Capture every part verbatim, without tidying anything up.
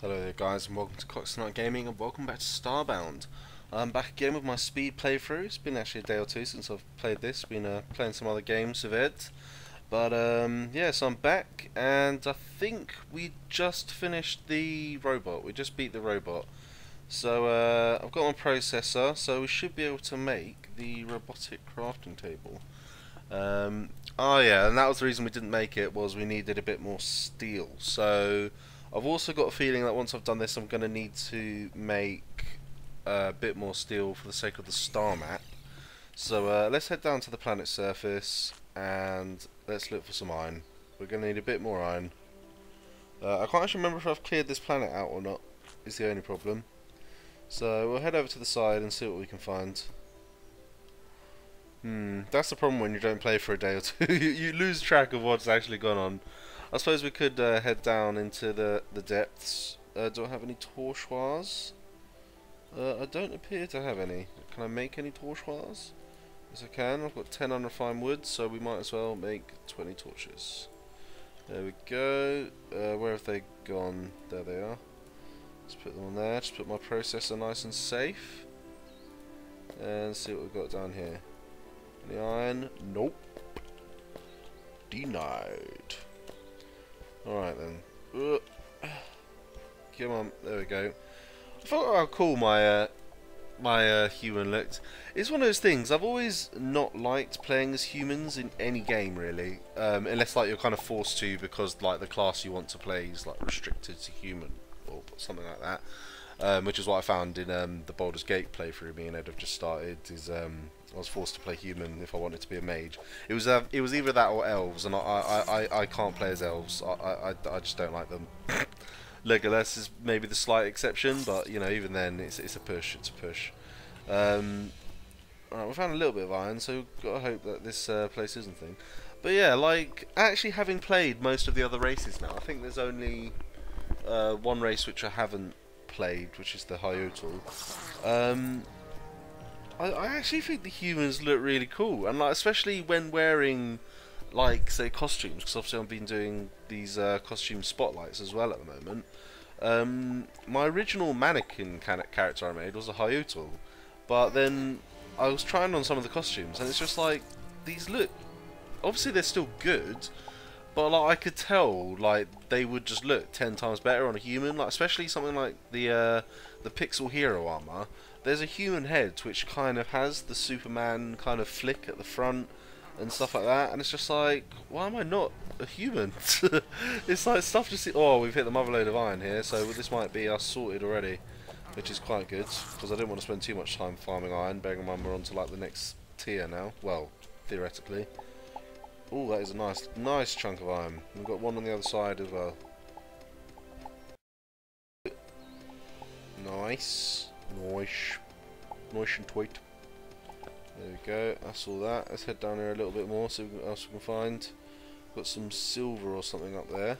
Hello there guys, and welcome to Coxonite Gaming, and welcome back to Starbound. I'm back again with my speed playthrough. It's been actually a day or two since I've played this, been uh, playing some other games of it. But um, yeah, so I'm back, and I think we just finished the robot, we just beat the robot. So uh, I've got my processor, so we should be able to make the robotic crafting table. Um, oh yeah, and that was the reason we didn't make it, was we needed a bit more steel. So I've also got a feeling that once I've done this I'm going to need to make a bit more steel for the sake of the star map. So uh, let's head down to the planet's surface and let's look for some iron. We're going to need a bit more iron. Uh, I can't actually remember if I've cleared this planet out or not, is the only problem. So we'll head over to the side and see what we can find. Hmm, that's the problem when you don't play for a day or two. you, you lose track of what's actually gone on. I suppose we could uh, head down into the, the depths. Uh, do I have any torchoirs? Uh, I don't appear to have any. Can I make any torchoirs? Yes I can. I've got ten unrefined wood, so we might as well make twenty torches. There we go. Uh, where have they gone? There they are. Let's put them on there. Just put my processor nice and safe. And see what we've got down here. Any iron? Nope. Denied. Alright then. Uh, come on, there we go. I thought how cool my uh, my uh, human looked. It's one of those things, I've always not liked playing as humans in any game really. Um, unless like you're kind of forced to because like the class you want to play is like restricted to human or something like that. Um, which is what I found in um, the Baldur's Gate playthrough me and Ed have just started, is um, I was forced to play human if I wanted to be a mage. It was uh, it was either that or elves, and I I, I, I can't play as elves. I, I, I just don't like them. Legolas is maybe the slight exception, but you know, even then it's it's a push, it's a push. Um, Alright, we found a little bit of iron, so we've got to hope that this uh, place isn't thing. But yeah, like actually having played most of the other races now, I think there's only uh, one race which I haven't played, which is the Hyotul. Um, I, I actually think the humans look really cool, and like especially when wearing like say costumes, because obviously I've been doing these uh, costume spotlights as well at the moment. Um, my original mannequin character I made was a Hyotul, but then I was trying on some of the costumes, and it's just like these look. Obviously they're still good. But like, I could tell, like they would just look ten times better on a human. Like especially something like the uh, the Pixel Hero armor. There's a human head which kind of has the Superman kind of flick at the front and stuff like that. And it's just like, why am I not a human? It's like stuff just. Oh, we've hit the mother load of iron here, so this might be us sorted already, which is quite good because I didn't want to spend too much time farming iron. Bearing in mind we're on to like the next tier now. Well, theoretically. Oh, that is a nice, nice chunk of iron. We've got one on the other side as well. Nice. Nice. Nice and tweet. There we go. That's all that. Let's head down here a little bit more, see what else we can find. Got some silver or something up there.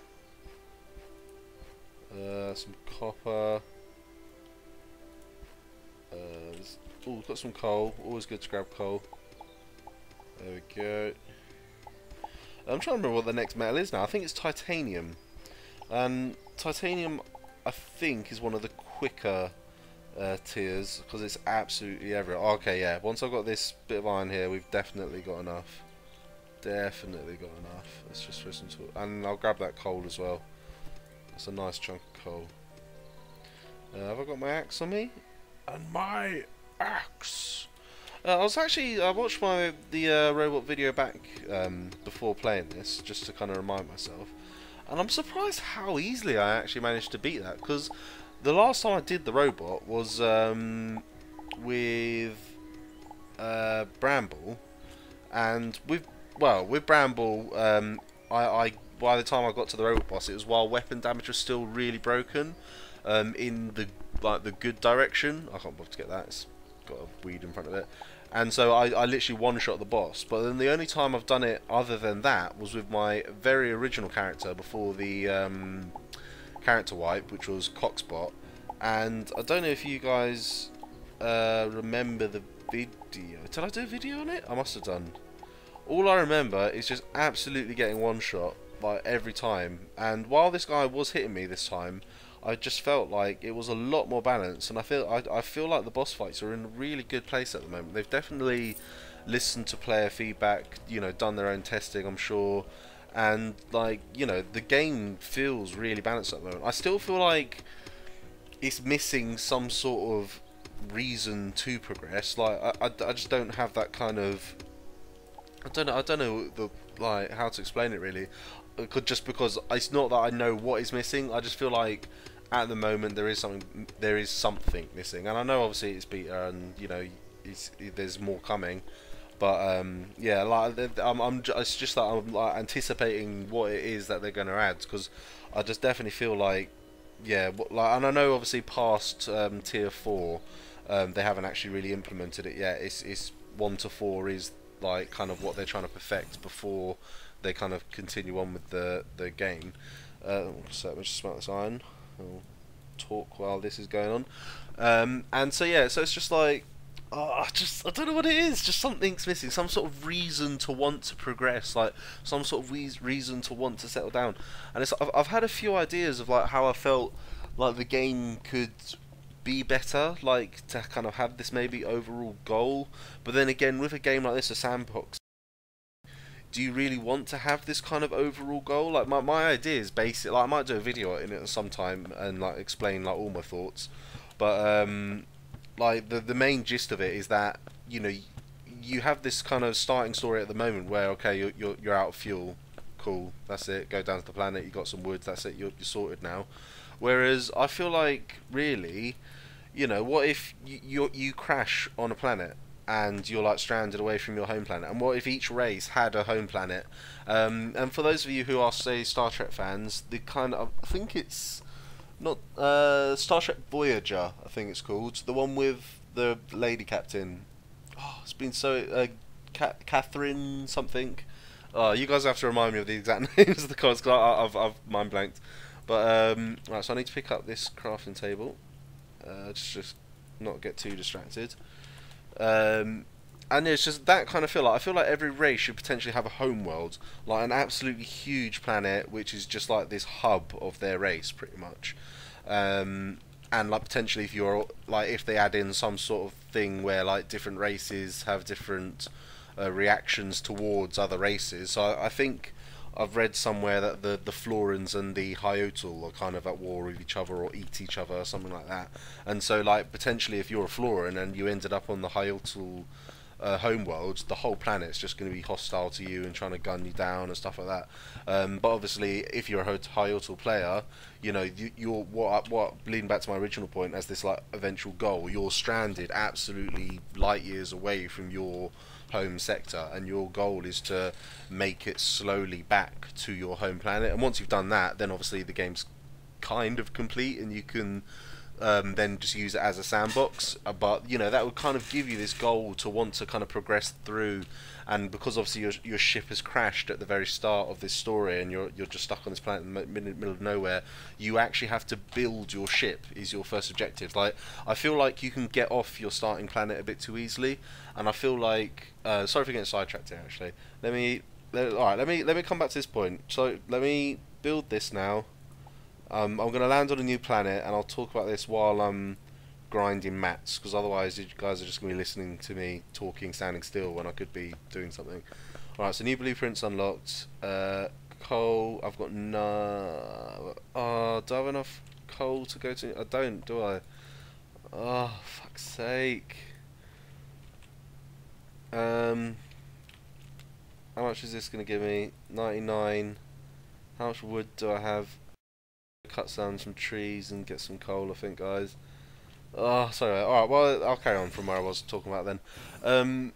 Uh, some copper. Uh, oh, got some coal. Always good to grab coal. There we go. I'm trying to remember what the next metal is now. I think it's titanium. Um, titanium, I think, is one of the quicker uh, tiers because it's absolutely everywhere. Oh, okay, yeah. Once I've got this bit of iron here, we've definitely got enough. Definitely got enough. Let's just switch into it. And I'll grab that coal as well. That's a nice chunk of coal. Uh, have I got my axe on me? And my axe. Uh, I was actually, I watched my the uh, robot video back um, before playing this, just to kind of remind myself, and I'm surprised how easily I actually managed to beat that, because the last time I did the robot was um, with uh, Bramble, and with, well, with Bramble, um, I, I by the time I got to the robot boss, it was while weapon damage was still really broken, um, in the like the good direction. I can't bother to get that. It's got a weed in front of it, and so I, I literally one-shot the boss. But then the only time I've done it other than that was with my very original character before the um, character wipe, which was Coxbot. And I don't know if you guys uh, remember the video. Did I do a video on it? I must have done. All I remember is just absolutely getting one-shot like every time. And while this guy was hitting me this time, I just felt like it was a lot more balanced, and I feel I, I feel like the boss fights are in a really good place at the moment. They've definitely listened to player feedback, you know, done their own testing, I'm sure, and like, you know, the game feels really balanced at the moment. I still feel like it's missing some sort of reason to progress. Like I, I, I just don't have that kind of, I don't know I don't know the like how to explain it really. It could just because it's not that I know what is missing. I just feel like at the moment there is something there is something missing, and I know obviously it's beta and you know it's, it, there's more coming, but um, yeah, like I'm, I'm just, it's just that I'm like anticipating what it is that they're going to add, because I just definitely feel like yeah, like and I know obviously past um, tier four um, they haven't actually really implemented it yet. It's it's one to four is like kind of what they're trying to perfect before they kind of continue on with the the game. Uh, so we'll just smack this iron. We'll talk while this is going on. Um, and so yeah, so it's just like, oh, I just I don't know what it is. Just something's missing. Some sort of reason to want to progress. Like some sort of re reason to want to settle down. And it's I've I've had a few ideas of like how I felt like the game could be better, like to kind of have this maybe overall goal. But then again, with a game like this, a sandbox, do you really want to have this kind of overall goal? Like my, my idea is basic. Like I might do a video in it sometime and like explain like all my thoughts, but um, like the the main gist of it is that you know you have this kind of starting story at the moment where okay you're you're, you're out of fuel, cool, that's it, go down to the planet, you got some wood, that's it, you're, you're sorted now. Whereas I feel like really, you know, what if you you, you crash on a planet and you're like stranded away from your home planet? And what if each race had a home planet? Um, and for those of you who are, say, Star Trek fans, the kind of, I think it's not uh, Star Trek Voyager, I think it's called, the one with the lady captain. Oh, it's been so uh, Ka Catherine something. Oh, you guys have to remind me of the exact names of the cards because I've I've mind blanked. But um, right, so I need to pick up this crafting table. Uh, just just not get too distracted. Um, and it's just that kind of feel. Like I feel like every race should potentially have a home world, like an absolutely huge planet which is just like this hub of their race pretty much. Um, and like potentially if you're like if they add in some sort of thing where like different races have different uh, reactions towards other races. So I, I think I've read somewhere that the the Florans and the Hyotul are kind of at war with each other or eat each other or something like that. And so, like, potentially if you're a Floran and you ended up on the Hyotul uh, homeworld, the whole planet's just going to be hostile to you and trying to gun you down and stuff like that. Um, but obviously, if you're a Hyotul player, you know, you, you're, what, what, leading back to my original point, as this, like, eventual goal, you're stranded absolutely light years away from your home sector, and your goal is to make it slowly back to your home planet. And once you've done that, then obviously the game's kind of complete and you can um, then just use it as a sandbox. But you know, that would kind of give you this goal to want to kind of progress through. And because obviously your, your ship has crashed at the very start of this story and you're, you're just stuck on this planet in the middle of nowhere, you actually have to build your ship is your first objective. Like, I feel like you can get off your starting planet a bit too easily, and I feel like, uh, sorry for getting sidetracked here actually, let me, let, alright, let me, let me come back to this point. So, let me build this now. um, I'm going to land on a new planet, and I'll talk about this while I'm grinding mats, because otherwise you guys are just going to be listening to me talking standing still when I could be doing something. Alright, so new blueprints unlocked. Uh, coal, I've got no... Oh, do I have enough coal to go to... I don't, do I? Oh, fuck's sake. Um, how much is this going to give me? ninety-nine. How much wood do I have? Cut down some trees and get some coal, I think, guys. Oh, sorry. All right. Well, I'll carry on from where I was talking about then. Um,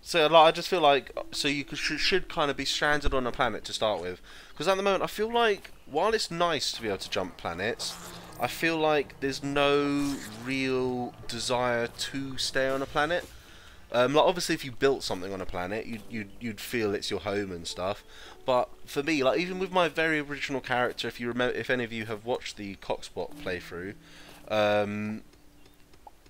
so, like, I just feel like so you should, should kind of be stranded on a planet to start with, because at the moment I feel like while it's nice to be able to jump planets, I feel like there's no real desire to stay on a planet. Um, like, obviously, if you built something on a planet, you'd, you'd you'd feel it's your home and stuff. But for me, like, even with my very original character, if you remember, if any of you have watched the Coxbot playthrough, um.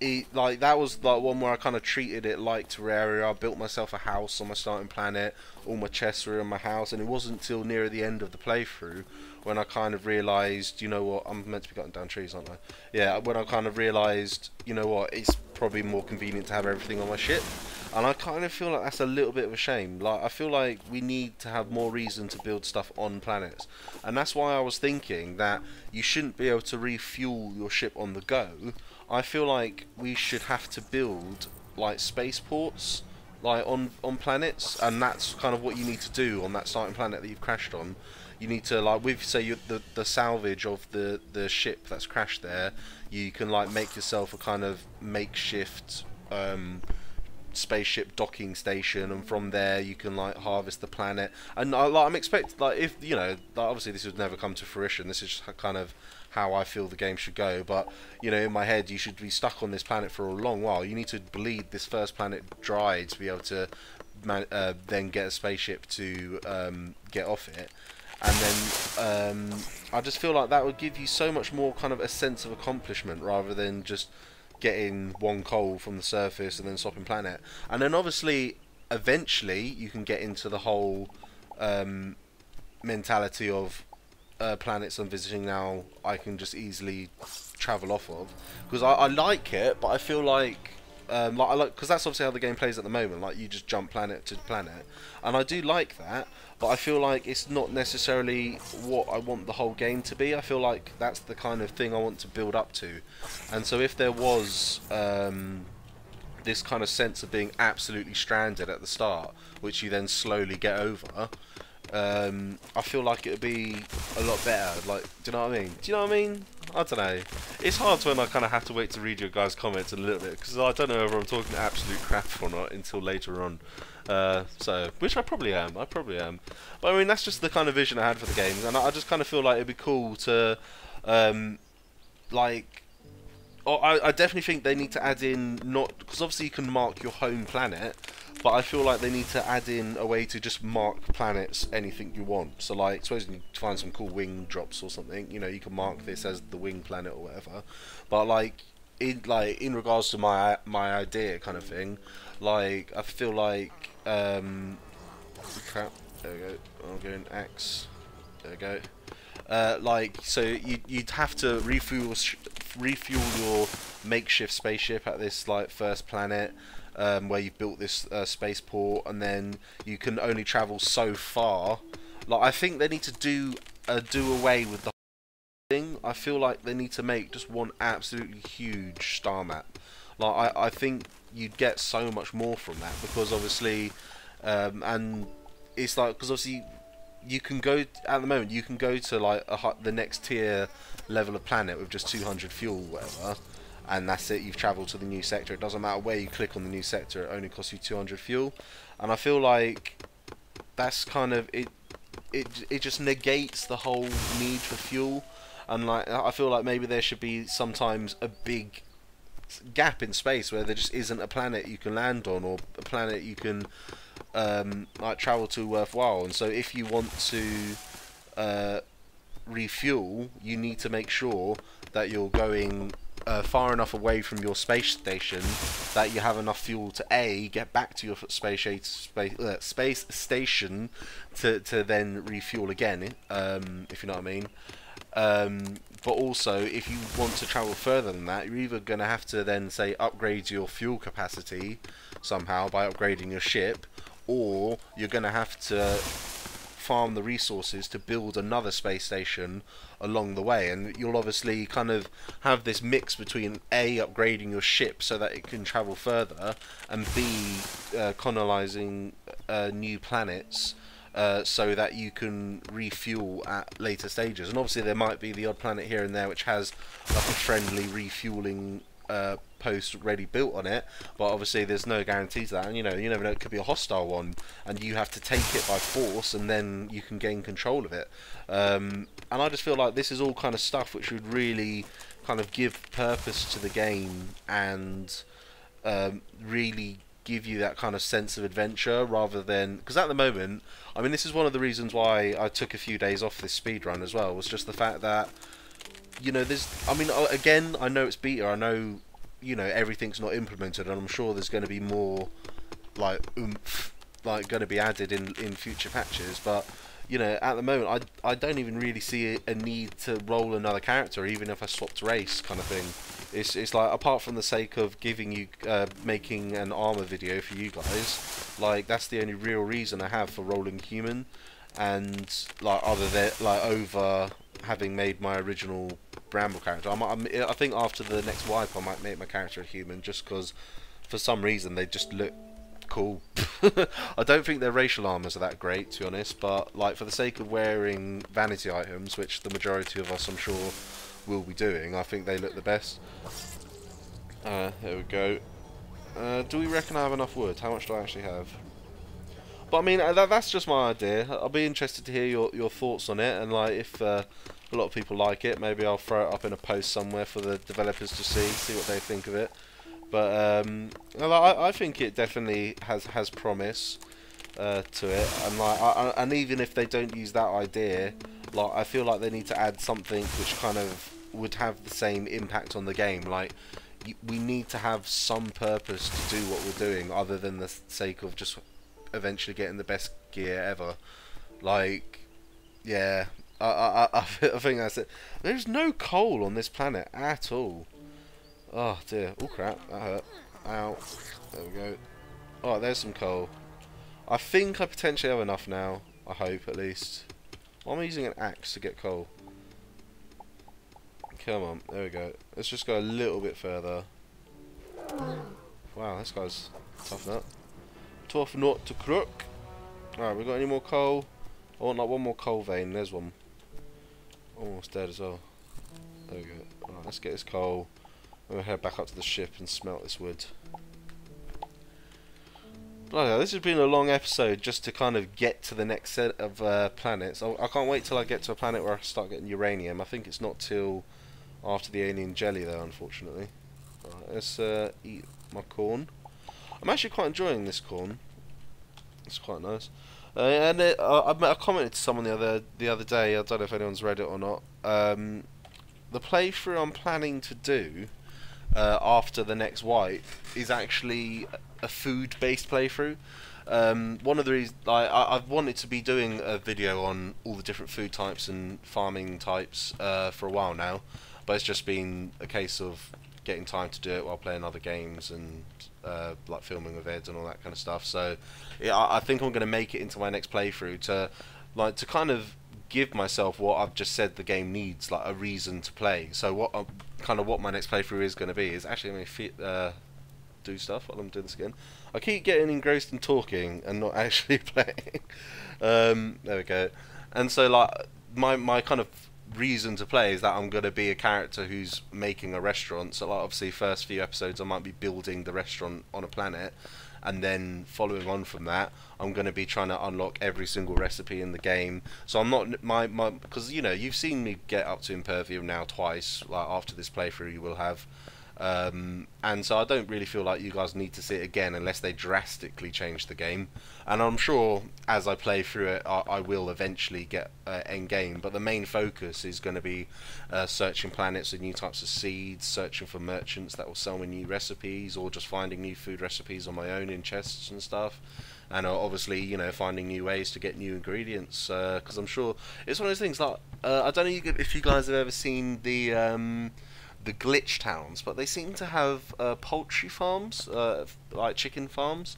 it, like that was like one where I kind of treated it like Terraria. I built myself a house on my starting planet, all my chests were in my house, and it wasn't till near the end of the playthrough when I kind of realised, you know what, I'm meant to be cutting down trees, aren't I? Yeah, when I kind of realised, you know what, it's probably more convenient to have everything on my ship. And I kind of feel like that's a little bit of a shame. Like, I feel like we need to have more reason to build stuff on planets. And that's why I was thinking that you shouldn't be able to refuel your ship on the go. I feel like we should have to build, like, spaceports, like, on, on planets. And that's kind of what you need to do on that starting planet that you've crashed on. You need to, like, with, say, you, the, the salvage of the, the ship that's crashed there, you can, like, make yourself a kind of makeshift... Um, spaceship docking station, and from there you can like harvest the planet. And uh, like, I'm expecting, like, if you know, like, obviously this would never come to fruition, this is just kind of how I feel the game should go, but you know, in my head, you should be stuck on this planet for a long while. You need to bleed this first planet dry to be able to man uh, then get a spaceship to um, get off it. And then um, I just feel like that would give you so much more kind of a sense of accomplishment, rather than just getting one coal from the surface and then swapping planet. And then obviously eventually you can get into the whole um, mentality of uh, planets I'm visiting now I can just easily travel off of, because I, I like it, but I feel like um, like I like, because that's obviously how the game plays at the moment, like you just jump planet to planet, and I do like that, but I feel like it's not necessarily what I want the whole game to be. I feel like that's the kind of thing I want to build up to. And so if there was um, this kind of sense of being absolutely stranded at the start, which you then slowly get over, um, I feel like it would be a lot better. Like, do you know what I mean? Do you know what I mean? I don't know. It's hard when I kind of have to wait to read your guys' comments a little bit, because I don't know whether I'm talking absolute crap or not until later on. Uh, so, which I probably am, I probably am. But I mean, that's just the kind of vision I had for the games, and I, I just kind of feel like it'd be cool to, um, like, oh, I, I definitely think they need to add in, not, because obviously you can mark your home planet, but I feel like they need to add in a way to just mark planets anything you want. So like, suppose you find some cool wing drops or something, you know, you can mark this as the wing planet or whatever. But like, in, like, in regards to my, my idea kind of thing, like, I feel like, um, crap, there we go, I'm going axe, there we go, uh, like, so you, you'd have to refuel, refuel your makeshift spaceship at this, like, first planet, um, where you've built this, uh, spaceport, and then you can only travel so far. Like, I think they need to do, uh, do away with the thing. I feel like they need to make just one absolutely huge star map. Like, I, I think you'd get so much more from that, because obviously, um, and it's like, because obviously you can go, at the moment, you can go to like a, the next tier level of planet with just two hundred fuel, whatever, and that's it, you've travelled to the new sector. It doesn't matter where you click on the new sector, it only costs you two hundred fuel. And I feel like that's kind of, it, it, it just negates the whole need for fuel. And like, I feel like maybe there should be sometimes a big gap in space where there just isn't a planet you can land on, or a planet you can um, like travel to worthwhile. And so if you want to uh, refuel, you need to make sure that you're going uh, far enough away from your space station that you have enough fuel to A, get back to your space space, uh, space station to, to then refuel again, um, if you know what I mean. Um, but also, if you want to travel further than that, you're either going to have to then, say, upgrade your fuel capacity somehow by upgrading your ship, or you're going to have to farm the resources to build another space station along the way. And you'll obviously kind of have this mix between A, upgrading your ship so that it can travel further, and B, uh, colonizing uh, new planets, Uh, so that you can refuel at later stages. And obviously there might be the odd planet here and there which has like a friendly refueling uh, post already built on it, but obviously there's no guarantees that, and you know, you never know, it could be a hostile one and you have to take it by force, and then you can gain control of it. Um, and I just feel like this is all kind of stuff which would really kind of give purpose to the game, and um, really give you that kind of sense of adventure, rather than, because at the moment, I mean, this is one of the reasons why I took a few days off this speedrun as well, was just the fact that, you know, there's, I mean, again, I know it's beta, I know you know, everything's not implemented, and I'm sure there's going to be more like oomph like going to be added in in future patches. But you know, at the moment, I I don't even really see a need to roll another character, even if I swapped race, kind of thing. It's it's like, apart from the sake of giving you uh, making an armor video for you guys, like that's the only real reason I have for rolling human, and like other than like over having made my original Bramble character. I'm, I'm I think after the next wipe, I might make my character a human, just because for some reason they just look cool. I don't think their racial armors are that great, to be honest, but like for the sake of wearing vanity items, which the majority of us I'm sure will be doing, I think they look the best. Uh, there we go. Uh, do we reckon I have enough wood? How much do I actually have? But I mean, that, that's just my idea. I'll be interested to hear your, your thoughts on it, and like if uh, a lot of people like it, maybe I'll throw it up in a post somewhere for the developers to see, see what they think of it. But um, well, I, I think it definitely has has promise uh, to it, and like, I, I, and even if they don't use that idea, like I feel like they need to add something which kind of would have the same impact on the game. Like y we need to have some purpose to do what we're doing, other than the sake of just eventually getting the best gear ever. Like, yeah, I I I, I think that's it. There's no coal on this planet at all. Oh dear, oh crap, that hurt. Ow. There we go. Oh, there's some coal. I think I potentially have enough now. I hope, at least. Why am I using an axe to get coal? Come on, there we go. Let's just go a little bit further. Wow, this guy's tough nut. Tough nut to crook. Alright, we got any more coal? I want like one more coal vein, there's one. Almost dead as well. There we go. Alright, let's get this coal. I'm going to head back up to the ship and smelt this wood. Bloody hell, this has been a long episode just to kind of get to the next set of uh, planets. I, I can't wait till I get to a planet where I start getting uranium. I think it's not till after the alien jelly though, unfortunately. Right, let's uh, eat my corn. I'm actually quite enjoying this corn. It's quite nice. Uh, and it, I, I commented to someone the other, the other day, I don't know if anyone's read it or not. Um, the playthrough I'm planning to do Uh, after the next wipe is actually a food-based playthrough. Um, one of the reasons I, I, I've wanted to be doing a video on all the different food types and farming types uh, for a while now, but it's just been a case of getting time to do it while playing other games and uh, like filming with Ed and all that kind of stuff. So yeah, I, I think I'm going to make it into my next playthrough to like to kind of give myself what I've just said the game needs, like a reason to play. So what uh, kind of what my next playthrough is going to be is actually going to uh, do stuff while I'm doing this again. I keep getting engrossed in talking and not actually playing. um, there we go. And so like my my kind of reason to play is that I'm going to be a character who's making a restaurant. So like obviously first few episodes I might be building the restaurant on a planet, and then following on from that, I'm going to be trying to unlock every single recipe in the game. So I'm not my my because you know, you've seen me get up to Impervium now twice. Like after this playthrough, you will have, um, and so I don't really feel like you guys need to see it again unless they drastically change the game. And I'm sure as I play through it, I, I will eventually get uh, end game. But the main focus is going to be uh, searching planets and new types of seeds, searching for merchants that will sell me new recipes, or just finding new food recipes on my own in chests and stuff. And obviously, you know, finding new ways to get new ingredients, because uh, I'm sure it's one of those things. Like uh, I don't know if you guys have ever seen the um, the glitch towns, but they seem to have uh, poultry farms, uh, like chicken farms.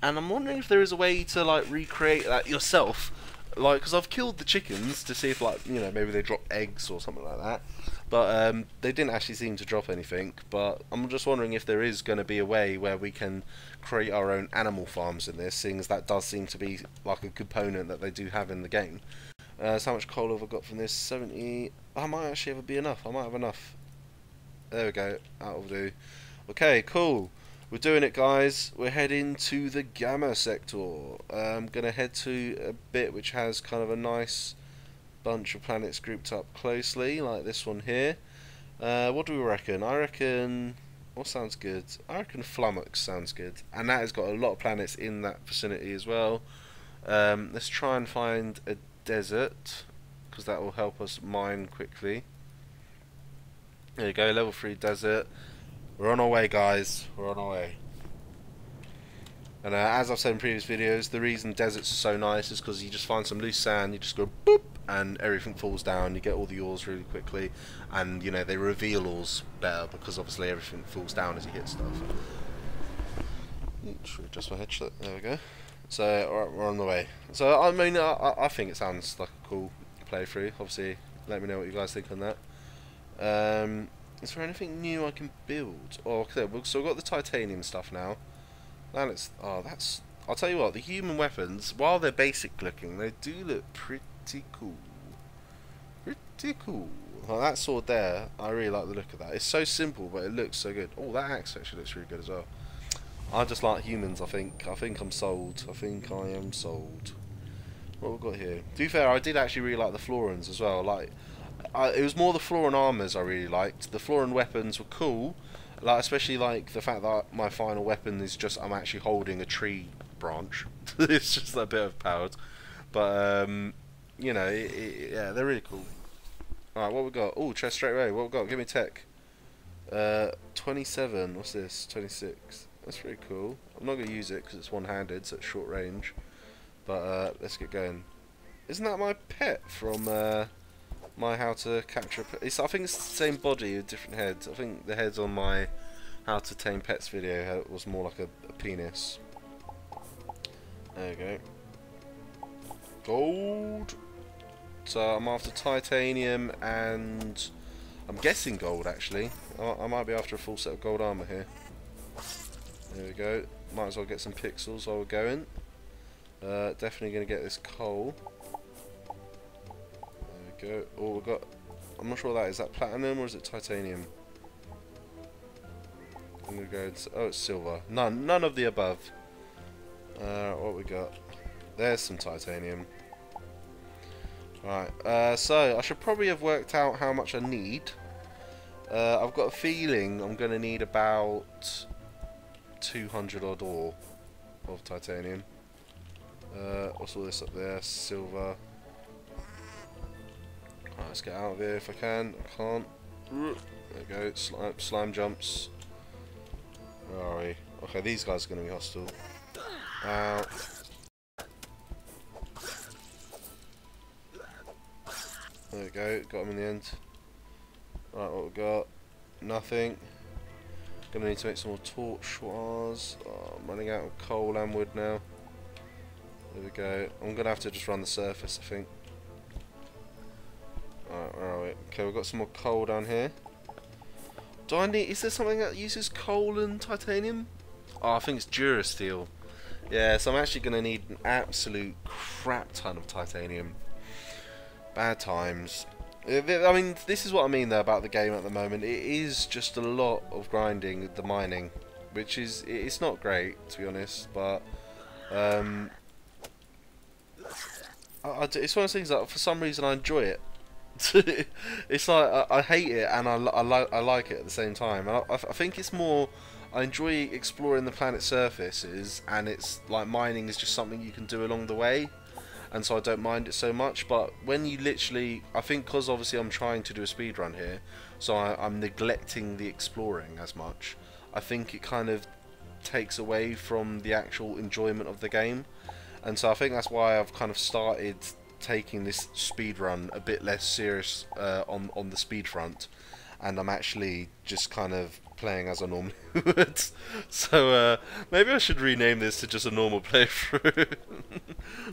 And I'm wondering if there is a way to like recreate that yourself, like because I've killed the chickens to see if like you know maybe they drop eggs or something like that. But um, they didn't actually seem to drop anything. But I'm just wondering if there is going to be a way where we can create our own animal farms in this, seeing as that does seem to be like a component that they do have in the game. Uh, so how much coal have I got from this? seventy. I might actually ever be enough. I might have enough. There we go. That'll do. Okay, cool. We're doing it, guys. We're heading to the Gamma sector. Uh, I'm going to head to a bit which has kind of a nice bunch of planets grouped up closely, like this one here. Uh, what do we reckon? I reckon... what sounds good? I reckon Flummox sounds good. And that has got a lot of planets in that vicinity as well. Um, let's try and find a desert, because that will help us mine quickly. There you go, level three desert. We're on our way, guys. We're on our way. And uh, as I've said in previous videos, the reason deserts are so nice is because you just find some loose sand, you just go boop, and everything falls down. You get all the ores really quickly, and you know they reveal ores better because obviously everything falls down as you hit stuff. Should we adjust my headshot? There we go. So alright, we're on the way. So I mean, I, I think it sounds like a cool playthrough. Obviously, let me know what you guys think on that. Um, is there anything new I can build? Oh, okay, so I've got the titanium stuff now. That looks, oh, that's, I'll tell you what, the human weapons, while they're basic looking, they do look pretty cool. Pretty cool. Oh, that sword there, I really like the look of that. It's so simple, but it looks so good. Oh, that axe actually looks really good as well. I just like humans, I think. I think I'm sold. I think I am sold. What have we got here? To be fair, I did actually really like the Florans as well. Like, I, it was more the Floran armors I really liked. The Floran weapons were cool. Like, especially like the fact that my final weapon is just I'm actually holding a tree branch. It's just a bit of powered, but um, you know, it, it, yeah, they're really cool. All right, what we got? Oh, chest straight away. What we got? Give me tech. Uh, twenty-seven. What's this? twenty-six. That's pretty cool. I'm not gonna use it because it's one-handed, so it's short range. But uh, let's get going. Isn't that my pet from? Uh, My how to capture. It's, I think it's the same body with different heads. I think the heads on my how to tame pets video was more like a, a penis. There you go. Gold. So I'm after titanium and I'm guessing gold actually. I, I might be after a full set of gold armor here. There we go. Might as well get some pixels while we're going. Uh, definitely going to get this coal. Go. Oh, we've got. I'm not sure what that is. Is that platinum or is it titanium? I'm gonna go. Into, oh, it's silver. None. None of the above. Uh, what we got? There's some titanium. Right. Uh, so I should probably have worked out how much I need. Uh, I've got a feeling I'm gonna need about two hundred odd ore of titanium. Uh, what's all this up there? Silver. Let's get out of here if I can. I can't. There we go. Slime, slime jumps. Where are we? Okay, these guys are going to be hostile. Ow. There we go. Got him in the end. Right, what we got? Nothing. Going to need to make some more torches. Oh, I'm running out of coal and wood now. There we go. I'm going to have to just run the surface, I think. Alright, where are we? Okay, we've got some more coal down here. Do I need... Is there something that uses coal and titanium? Oh, I think it's Durasteel. Yeah, so I'm actually going to need an absolute crap ton of titanium. Bad times. I mean, this is what I mean, though, about the game at the moment. It is just a lot of grinding with the mining. Which is... It's not great, to be honest, but... Um, I, I do, it's one of those things that, for some reason, I enjoy it. It's like I, I hate it and I, I, li I like it at the same time. I, I, I think it's more I enjoy exploring the planet's surfaces, and it's like mining is just something you can do along the way, and so I don't mind it so much. But when you literally, I think because obviously I'm trying to do a speed run here, so I, I'm neglecting the exploring as much. I think it kind of takes away from the actual enjoyment of the game, and so I think that's why I've kind of started taking this speed run a bit less serious uh, on on the speed front, and I'm actually just kind of playing as I normally would. So uh, maybe I should rename this to just a normal playthrough.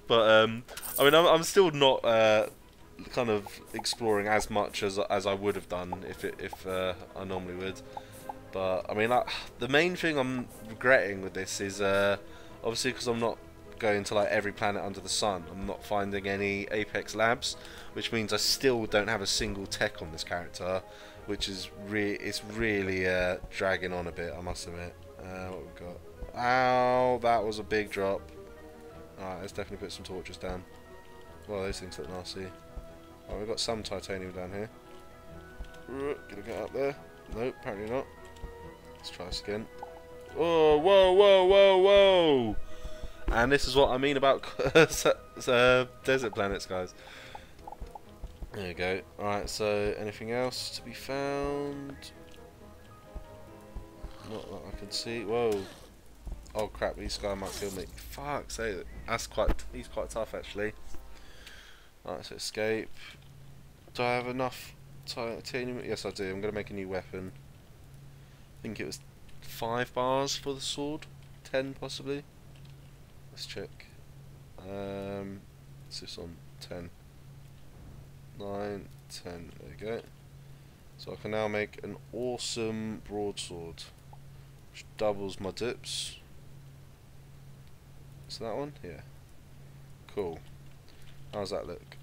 But um, I mean, I'm I'm still not uh, kind of exploring as much as as I would have done if it, if uh, I normally would. But I mean, I, the main thing I'm regretting with this is uh, obviously because I'm not going to like every planet under the sun. I'm not finding any Apex Labs, which means I still don't have a single tech on this character, which is re it's really uh, dragging on a bit, I must admit. Uh, what we've got? Ow, that was a big drop. Alright, let's definitely put some torches down. Well, those things look nasty. Alright, we've got some titanium down here. Gonna get up there? Nope, apparently not. Let's try this again. Oh, whoa, whoa, whoa, whoa! And this is what I mean about uh, desert planets, guys. There you go. Alright, so anything else to be found? Not that I can see. Whoa. Oh crap, this guy might kill me. Fuck's sake. That's quite, he's quite tough actually. Alright, so escape. Do I have enough titanium? Yes I do. I'm going to make a new weapon. I think it was five bars for the sword. ten possibly. Let's check. Um, it's just on ten. nine, ten, there we go. So I can now make an awesome broadsword, which doubles my dips. Is that one? Yeah. Cool. How's that look?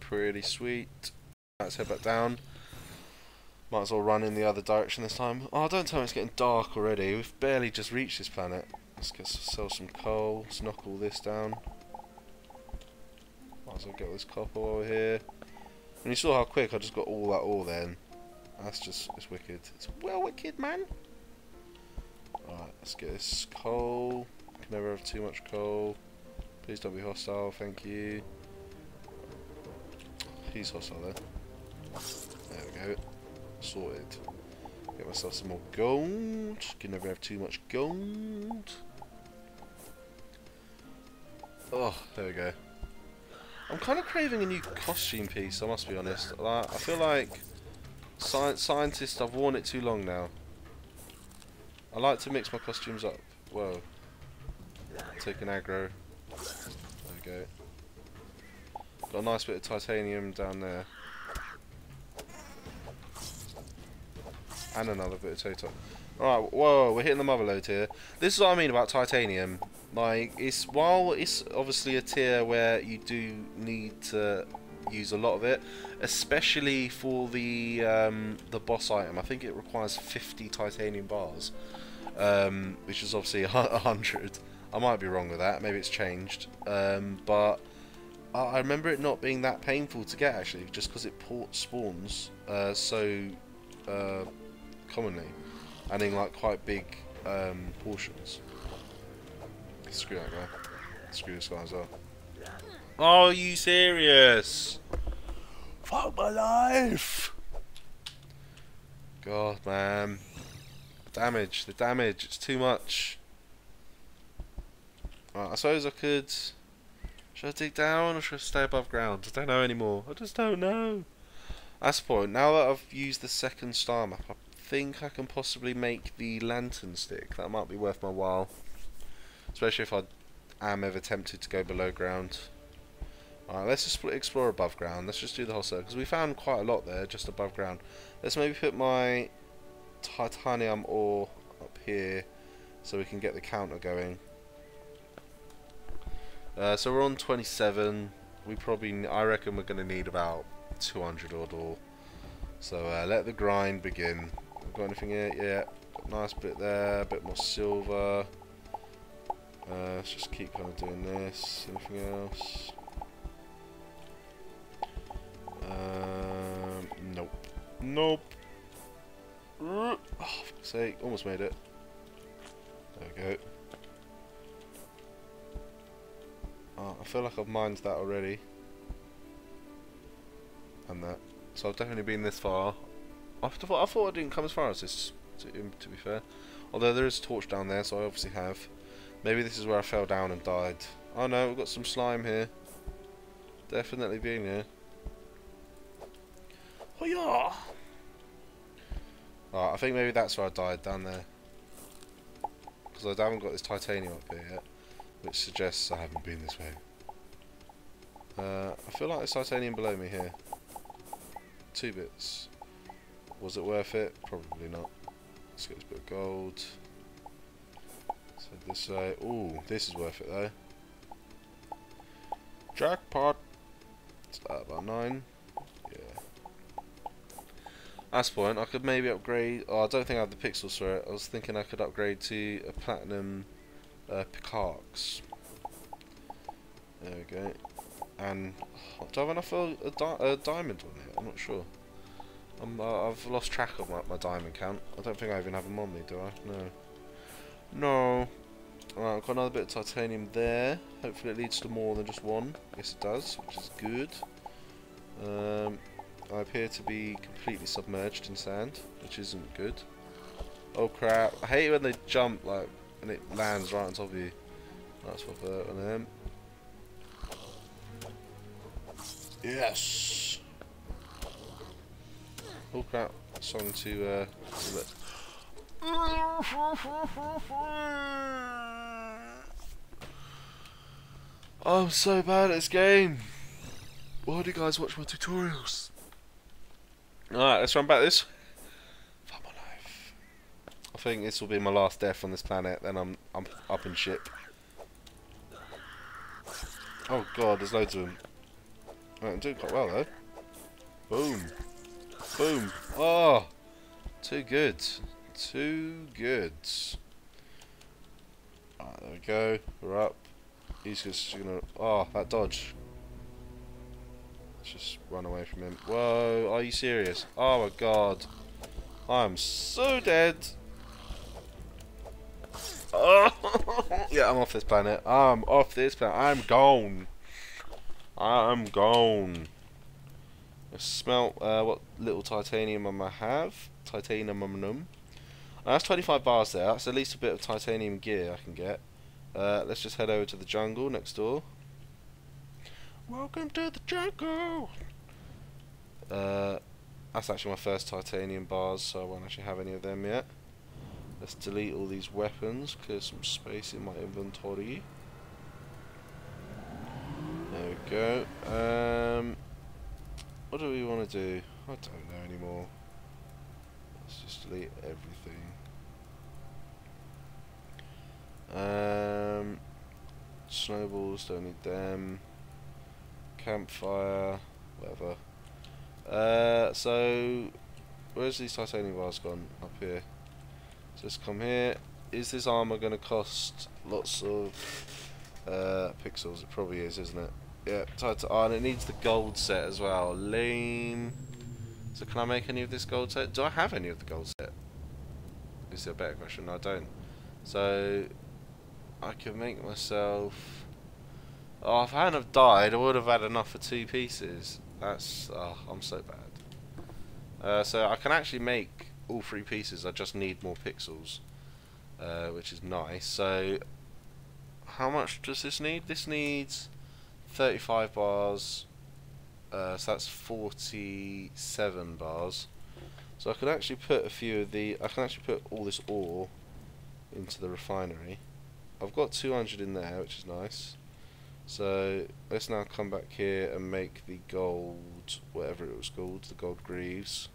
Pretty sweet. Let's head back down. Might as well run in the other direction this time. Oh, don't tell me it's getting dark already. We've barely just reached this planet. Let's get sell some coal. Let's knock all this down. Might as well get all this copper over here. And you saw how quick I just got all that ore then. That's just, it's wicked. It's well wicked, man. Alright, let's get this coal. Can never have too much coal. Please don't be hostile, thank you. He's hostile there. There we go. Sorted. Get myself some more gold. Can never have too much gold. Oh, there we go. I'm kind of craving a new costume piece, I must be honest. Like, I feel like sci scientist, I've worn it too long now. I like to mix my costumes up. Whoa. Take an aggro. There we go. Got a nice bit of titanium down there. And another bit of titanium. Alright, whoa, we're hitting the mother load here. This is what I mean about titanium. Like, it's, while it's obviously a tier where you do need to use a lot of it, especially for the um, the boss item. I think it requires fifty titanium bars, um, which is obviously a hundred. I might be wrong with that, maybe it's changed, um, but I, I remember it not being that painful to get actually, just because it port spawns uh, so uh, commonly, and in like quite big um, portions. Screw that guy. Screw this guy as well. Oh, are you serious? Fuck my life! God, man. The damage, the damage, it's too much. Alright, I suppose I could... Should I dig down or should I stay above ground? I don't know anymore. I just don't know. That's the point. Now that I've used the second star map, I think I can possibly make the lantern stick. That might be worth my while. Especially if I am ever tempted to go below ground. Alright, let's just explore above ground. Let's just do the whole circle. Because we found quite a lot there, just above ground. Let's maybe put my titanium ore up here, so we can get the counter going. Uh, so we're on twenty-seven. We probably, I reckon we're going to need about two hundred odd ore. So uh, let the grind begin. Got anything here? Yeah. Got a nice bit there. A bit more silver. Uh, let's just keep kind of doing this. Anything else? Um, nope. Nope. Oh, for fuck's sake. Almost made it. There we go. Oh, I feel like I've mined that already. And that. So I've definitely been this far. I thought I, thought I didn't come as far as this, to, to be fair. Although there is a torch down there, so I obviously have. Maybe this is where I fell down and died. Oh no, we've got some slime here. Definitely been here. Oh yeah. Alright, I think maybe that's where I died, down there. Because I haven't got this titanium up here yet, which suggests I haven't been this way. Uh, I feel like there's titanium below me here. Two bits. Was it worth it? Probably not. Let's get this bit of gold. So this way, ooh, this is worth it though. Jackpot! It's at about nine. Yeah. That's the point. I could maybe upgrade. Oh, I don't think I have the pixels for it. I was thinking I could upgrade to a platinum uh, pickaxe. There we go. And oh, do I have enough for a, di a diamond on here? I'm not sure. I'm, uh, I've lost track of my, my diamond count. I don't think I even have them on me, do I? No. No. Alright, I've got another bit of titanium there. Hopefully it leads to more than just one. Yes it does, which is good. Um, I appear to be completely submerged in sand, which isn't good. Oh crap, I hate when they jump like and it lands right on top of you. That's what I've heard of them. Yes! Oh crap, song to uh to oh, I'm so bad at this game. Why do you guys watch my tutorials? Alright, let's run back this. Fuck my life. I think this will be my last death on this planet, then I'm I'm up in ship. Oh god, there's loads of them. Right, I'm doing quite well though. Boom. Boom. Oh, too good. Too good. Alright, there we go. We're up. He's just gonna. Oh, that dodge. Let's just run away from him. Whoa, are you serious? Oh my god. I'm so dead. Oh. Yeah, I'm off this planet. I'm off this planet. I'm gone. I'm gone. I smell uh, what little titanium I might have. Titanium. Uh, that's twenty-five bars there. That's at least a bit of titanium gear I can get. Uh, let's just head over to the jungle next door. Welcome to the jungle! Uh, that's actually my first titanium bars, so I won't actually have any of them yet. Let's delete all these weapons, clear some space in my inventory. There we go. Um, what do we want to do? I don't know anymore. Let's just delete everything. Um, snowballs, don't need them. Campfire, whatever. Uh, so where's these titanium bars gone? Up here. Just come here. Is this armor going to cost lots of uh, pixels? It probably is, isn't it? Yeah. Tight. Oh, and it needs the gold set as well. Lame. So can I make any of this gold set? Do I have any of the gold set? Is there a better question? No, I don't. So I can make myself. Oh, if I hadn't have died, I would have had enough for two pieces. That's. Oh, I'm so bad. Uh, so I can actually make all three pieces. I just need more pixels, uh, which is nice. So, how much does this need? This needs thirty-five bars. Uh, so that's forty-seven bars. So I can actually put a few of the. I can actually put all this ore into the refinery. I've got two hundred in there, which is nice. So let's now come back here and make the gold, whatever it was called, the gold greaves.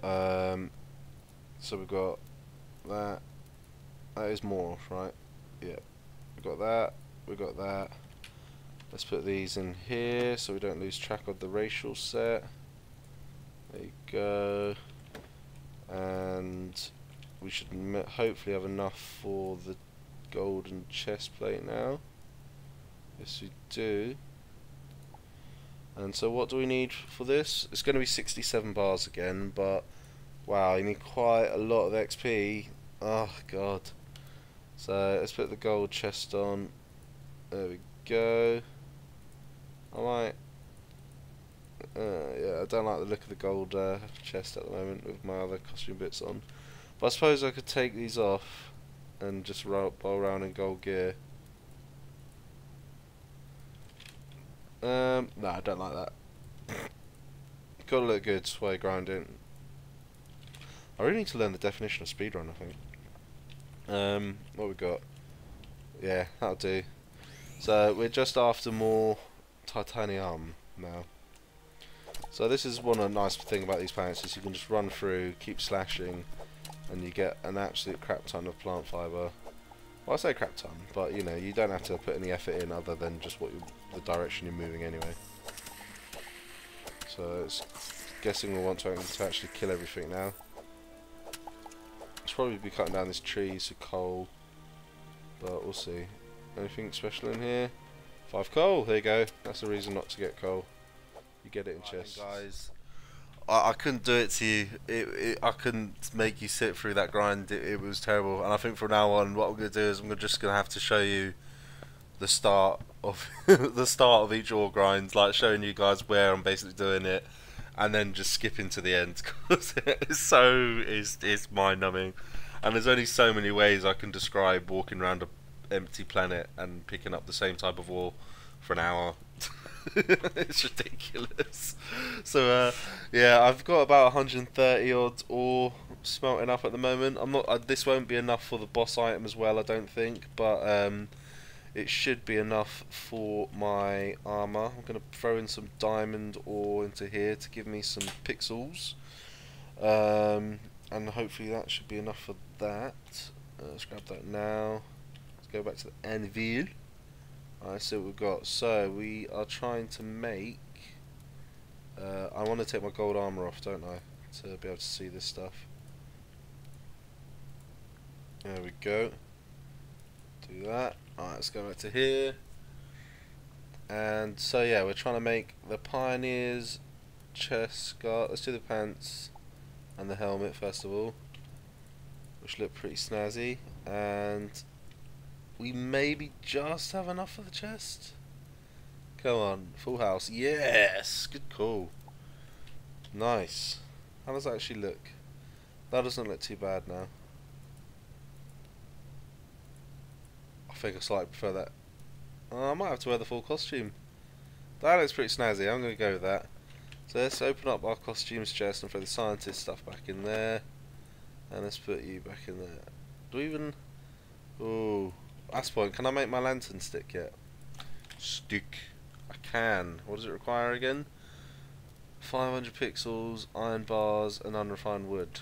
Um, so we've got that. That is more, right? Yeah. We've got that. We've got that. Let's put these in here so we don't lose track of the racial set. There you go. And we should m hopefully have enough for the golden chest plate now. Yes, we do. And so what do we need for this? It's going to be sixty-seven bars again, but wow, you need quite a lot of X P. Oh god. So let's put the gold chest on. There we go. I like Uh, yeah, I don't like the look of the gold uh, chest at the moment with my other costume bits on, but I suppose I could take these off and just roll, roll around in gold gear. Um, no, I don't like that. Gotta look good while you're grinding. I really need to learn the definition of speedrun, I think. Um, what we got? Yeah, that'll do. So we're just after more titanium now. So this is one nice thing about these planets, is you can just run through, keep slashing, and you get an absolute crap ton of plant fibre. Well, I say crap ton, but you know, you don't have to put any effort in other than just what you, the direction you're moving anyway. So it's guessing we'll want to actually kill everything now. Should probably be cutting down these trees for coal, but we'll see. Anything special in here? Five coal, there you go. That's the reason not to get coal. You get it in chests. Right, guys, I, I couldn't do it to you. It, it, I couldn't make you sit through that grind. It, it was terrible. And I think from now on, what I'm gonna do is I'm just gonna have to show you the start of the start of each ore grind, like showing you guys where I'm basically doing it, and then just skipping to the end because it's so it's, it's mind-numbing. And there's only so many ways I can describe walking around an empty planet and picking up the same type of ore for an hour. It's ridiculous. So uh, yeah, I've got about one hundred thirty odd ore smelting up at the moment. I'm not. Uh, this won't be enough for the boss item as well, I don't think, but um, it should be enough for my armor. I'm gonna throw in some diamond ore into here to give me some pixels, um, and hopefully that should be enough for that. Uh, let's grab that now. Let's go back to the anvil. Alright, so we've got, so we are trying to make, uh, I want to take my gold armor off, don't I, to be able to see this stuff. There we go, do that. Alright, let's go back to here, and so yeah, we're trying to make the pioneer's chest scarf. Let's do the pants and the helmet first of all, which look pretty snazzy, and we maybe just have enough for the chest. Come on, full house. Yes, good call. Nice. How does that actually look? That doesn't look too bad now. I think I slightly prefer that. Oh, I might have to wear the full costume. That looks pretty snazzy. I'm going to go with that. So let's open up our costumes chest and throw the scientist stuff back in there. And let's put you back in there. Do we even... Ooh. That's point. Can I make my lantern stick yet? Stick. I can. What does it require again? five hundred pixels, iron bars, and unrefined wood.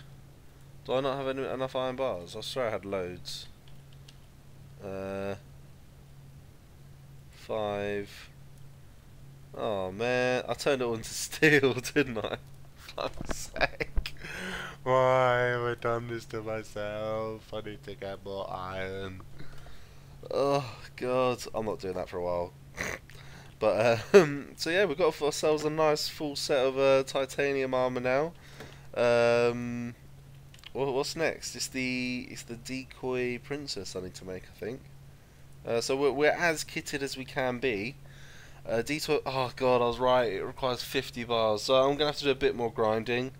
Do I not have any, enough iron bars? I swear I had loads. Uh. Five. Oh man, I turned it all into steel, didn't I? Fuck's sake. Why have I done this to myself? I need to get more iron. Oh god, I'm not doing that for a while. But um, so yeah, we've got ourselves a nice full set of uh, titanium armor now. Um, what's next? It's the it's the decoy princess I need to make, I think. Uh, so we're we're as kitted as we can be. Uh, decoy. Oh god, I was right. It requires fifty bars, so I'm gonna have to do a bit more grinding.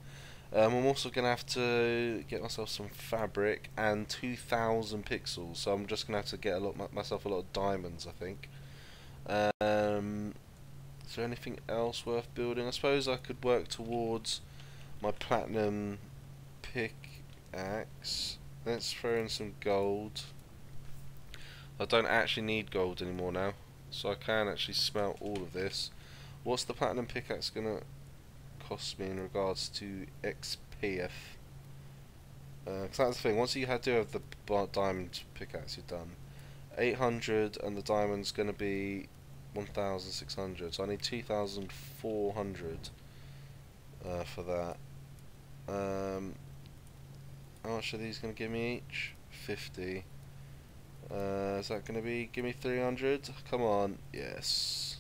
Um, I'm also going to have to get myself some fabric and two thousand pixels, so I'm just going to have to get a lot myself a lot of diamonds, I think. Um, is there anything else worth building? I suppose I could work towards my platinum pickaxe. Let's throw in some gold. I don't actually need gold anymore now, so I can actually smelt all of this. What's the platinum pickaxe going to... cost me in regards to X P F, because uh, that's the thing. Once you do have the diamond pickaxe, you're done. eight hundred, and the diamond's going to be one thousand six hundred. So I need two thousand four hundred uh, for that. Um, how much are these going to give me each? fifty. Uh, is that going to be give me three hundred? Come on, yes.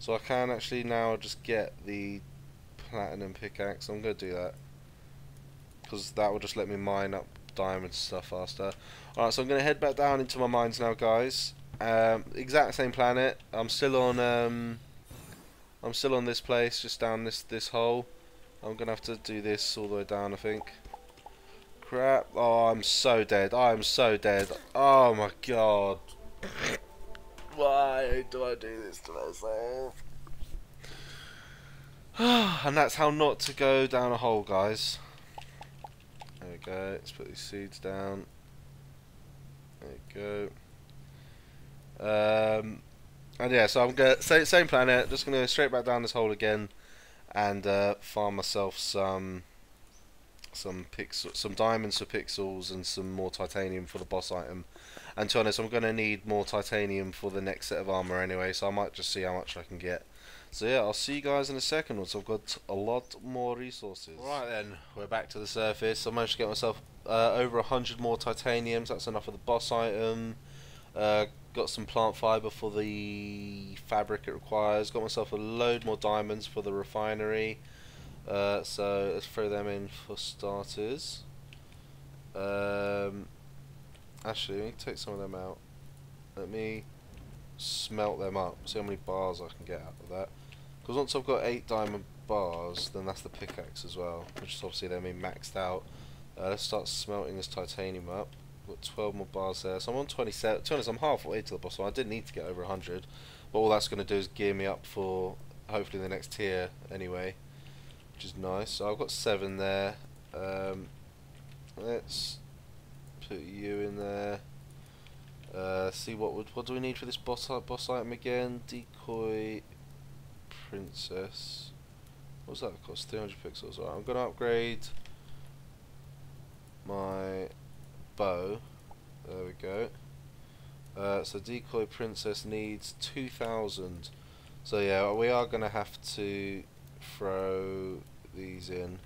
So I can actually now just get the platinum pickaxe. I'm going to do that because that will just let me mine up diamonds stuff faster. Alright, so I'm going to head back down into my mines now, guys. Um, exact same planet. I'm still on um, I'm still on this place, just down this this hole. I'm going to have to do this all the way down, I think. Crap. Oh, I'm so dead. I am so dead. Oh my god. Why do I do this to myself? And that's how not to go down a hole, guys. There we go. Let's put these seeds down. There we go. Um, and yeah, so I'm going to... Same planet. Just going to go straight back down this hole again. And uh, farm myself some... Some pixel, some diamonds for pixels and some more titanium for the boss item. And to be honest, I'm going to need more titanium for the next set of armor anyway. So I might just see how much I can get. So yeah, I'll see you guys in a second once I've got a lot more resources. Right then, we're back to the surface. I managed to get myself uh, over one hundred more titaniums. That's enough for the boss item. Uh, got some plant fibre for the fabric it requires. Got myself a load more diamonds for the refinery. Uh, so let's throw them in for starters. Um, actually, let me take some of them out. Let me smelt them up. See how many bars I can get out of that. Because once I've got eight diamond bars, then that's the pickaxe as well, which is obviously then being maxed out. Uh, let's start smelting this titanium up. We've got twelve more bars there, so I'm on twenty-seven. To be honest, I'm halfway to the boss, so I didn't need to get over one hundred, but all that's going to do is gear me up for hopefully the next tier anyway, which is nice. So I've got seven there. Um, let's put you in there. Uh, see what would what do we need for this boss boss item again? Decoy princess. What's that cost? three hundred pixels. Alright, I'm gonna upgrade my bow. There we go. Uh, so decoy princess needs two thousand. So yeah, we are gonna have to throw these in.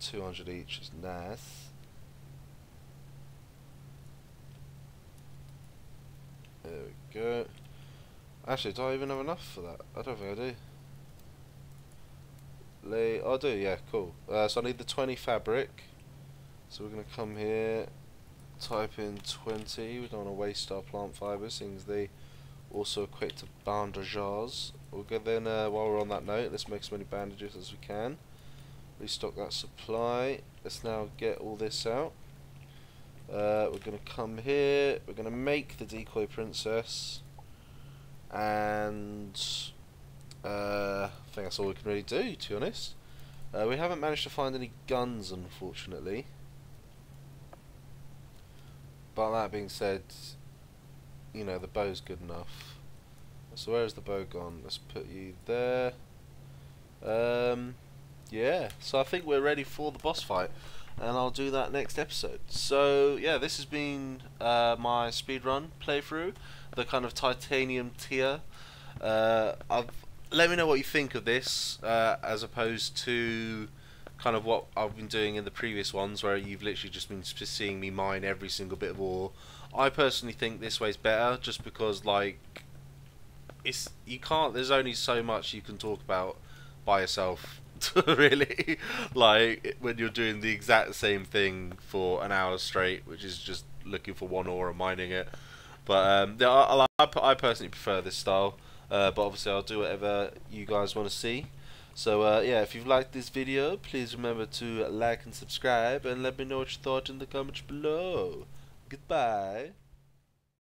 two hundred each is nice. There we go. Actually, do I even have enough for that? I don't think I do. Lay, I do, yeah, cool. Uh, so I need the twenty fabric. So we're going to come here, type in twenty. We don't want to waste our plant fibre, since they also equate to bandages. We'll go then, uh, while we're on that note, let's make as many bandages as we can. Restock that supply. Let's now get all this out. Uh, we're going to come here, we're going to make the decoy princess, and uh, I think that's all we can really do, to be honest. Uh, we haven't managed to find any guns, unfortunately, but that being said, you know, the bow's good enough. So where's the bow gone? Let's put you there. Um, yeah, so I think we're ready for the boss fight, and I'll do that next episode. So yeah, this has been uh, my speedrun playthrough, the kind of titanium tier. Uh, I've, let me know what you think of this, uh, as opposed to kind of what I've been doing in the previous ones, where you've literally just been seeing me mine every single bit of ore. I personally think this way's better, just because, like, it's you can't. There's only so much you can talk about by yourself. Really, like when you're doing the exact same thing for an hour straight, which is just looking for one ore and mining it. But um, I, I, I personally prefer this style, uh, but obviously I'll do whatever you guys want to see. So uh, yeah, if you've liked this video, please remember to like and subscribe, and let me know what you thought in the comments below. Goodbye.